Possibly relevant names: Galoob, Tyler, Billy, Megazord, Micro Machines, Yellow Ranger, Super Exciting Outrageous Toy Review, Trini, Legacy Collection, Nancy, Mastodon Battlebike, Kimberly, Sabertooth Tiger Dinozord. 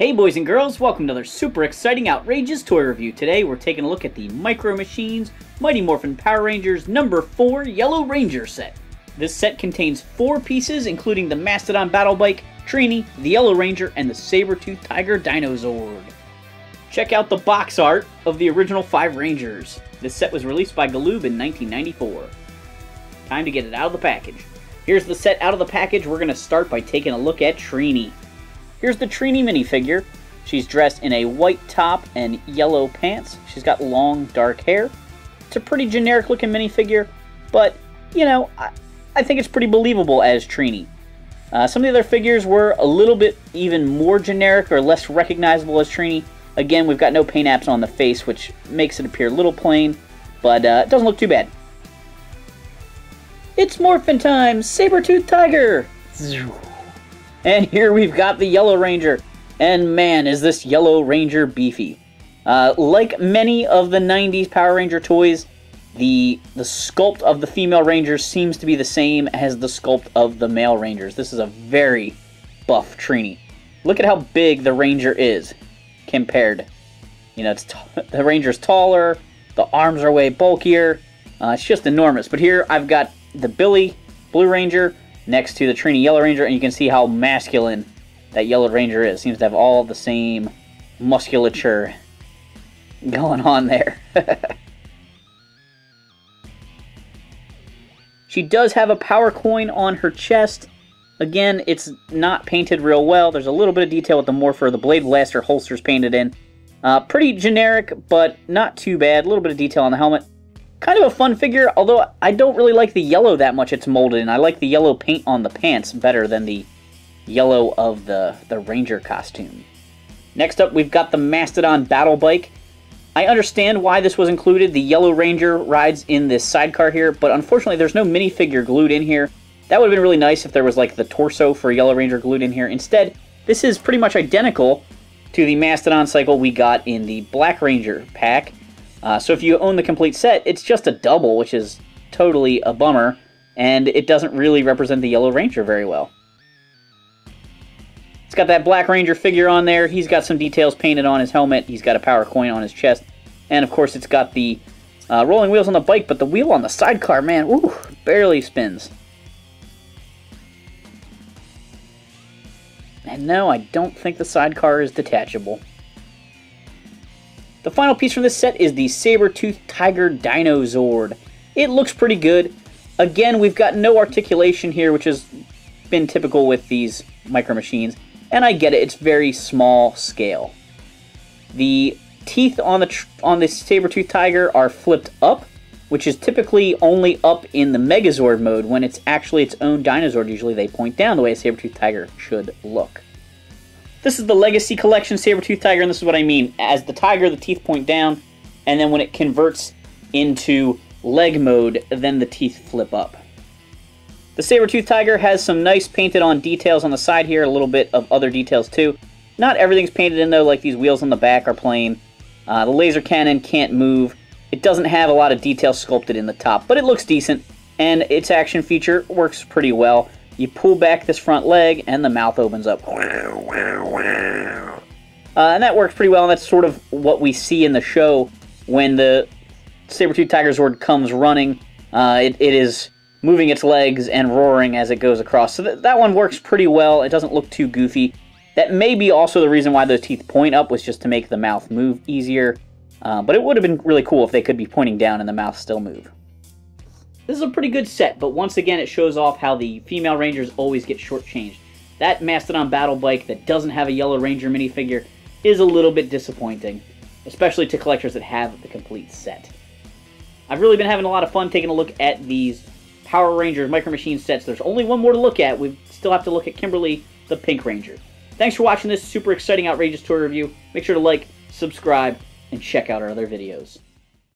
Hey boys and girls, welcome to another super exciting outrageous toy review. Today we're taking a look at the Micro Machines Mighty Morphin Power Rangers number 4 Yellow Ranger set. This set contains 4 pieces including the Mastodon Battlebike, Trini, the Yellow Ranger, and the Sabertooth Tiger Dinozord. Check out the box art of the original 5 Rangers. This set was released by Galoob in 1994. Time to get it out of the package. Here's the set out of the package. We're going to start by taking a look at Trini. Here's the Trini minifigure. She's dressed in a white top and yellow pants. She's got long, dark hair. It's a pretty generic looking minifigure, but, you know, I think it's pretty believable as Trini. Some of the other figures were a little bit even more generic or less recognizable as Trini. Again, we've got no paint apps on the face, which makes it appear a little plain, but it doesn't look too bad. It's morphin' time! Sabertooth Tiger! And here we've got the Yellow Ranger. And man, is this Yellow Ranger beefy. Like many of the 90s Power Ranger toys, the sculpt of the female Rangers seems to be the same as the sculpt of the male Rangers. This is a very buff Trini. Look at how big the Ranger is compared. You know, the Ranger's taller, the arms are way bulkier. It's just enormous. But here I've got the Billy Blue Ranger next to the Trini Yellow Ranger, and you can see how masculine that Yellow Ranger is. Seems to have all the same musculature going on there. She does have a power coin on her chest. Again, it's not painted real well. There's a little bit of detail with the Morpher. The Blade Blaster holster's painted in. Pretty generic, but not too bad. A little bit of detail on the helmet. Kind of a fun figure, although I don't really like the yellow that much it's molded in. I like the yellow paint on the pants better than the yellow of the Ranger costume. Next up, we've got the Mastodon Battlebike. I understand why this was included. The Yellow Ranger rides in this sidecar here, but unfortunately there's no minifigure glued in here. That would have been really nice if there was like the torso for Yellow Ranger glued in here. Instead, this is pretty much identical to the Mastodon cycle we got in the Black Ranger pack. So if you own the complete set, it's just a double, which is totally a bummer, and it doesn't really represent the Yellow Ranger very well. It's got that Black Ranger figure on there. He's got some details painted on his helmet. He's got a power coin on his chest. And, of course, it's got the rolling wheels on the bike, but the wheel on the sidecar, man, ooh, barely spins. And no, I don't think the sidecar is detachable. The final piece from this set is the Sabertooth Tiger Dinozord. It looks pretty good. Again, we've got no articulation here, which has been typical with these Micro Machines. And I get it, it's very small scale. The teeth on the Sabertooth Tiger are flipped up, which is typically only up in the Megazord mode when it's actually its own Dinozord. Usually they point down the way a Sabertooth Tiger should look. This is the Legacy Collection Sabertooth Tiger, and this is what I mean. As the tiger, the teeth point down, and then when it converts into leg mode, then the teeth flip up. The Sabertooth Tiger has some nice painted-on details on the side here, a little bit of other details too. Not everything's painted in, though, like these wheels on the back are plain. The laser cannon can't move. It doesn't have a lot of detail sculpted in the top, but it looks decent, and its action feature works pretty well. You pull back this front leg, and the mouth opens up. And that works pretty well, and that's sort of what we see in the show when the Sabertooth Tiger Zord comes running. It is moving its legs and roaring as it goes across. So that one works pretty well. It doesn't look too goofy. That may be also the reason why those teeth point up, was just to make the mouth move easier. But it would have been really cool if they could be pointing down and the mouth still move. This is a pretty good set, but once again, it shows off how the female Rangers always get shortchanged. That Mastodon Battlebike that doesn't have a Yellow Ranger minifigure is a little bit disappointing, especially to collectors that have the complete set. I've really been having a lot of fun taking a look at these Power Rangers Micro Machine sets. There's only one more to look at. We still have to look at Kimberly, the Pink Ranger. Thanks for watching this super exciting, outrageous toy review. Make sure to like, subscribe, and check out our other videos.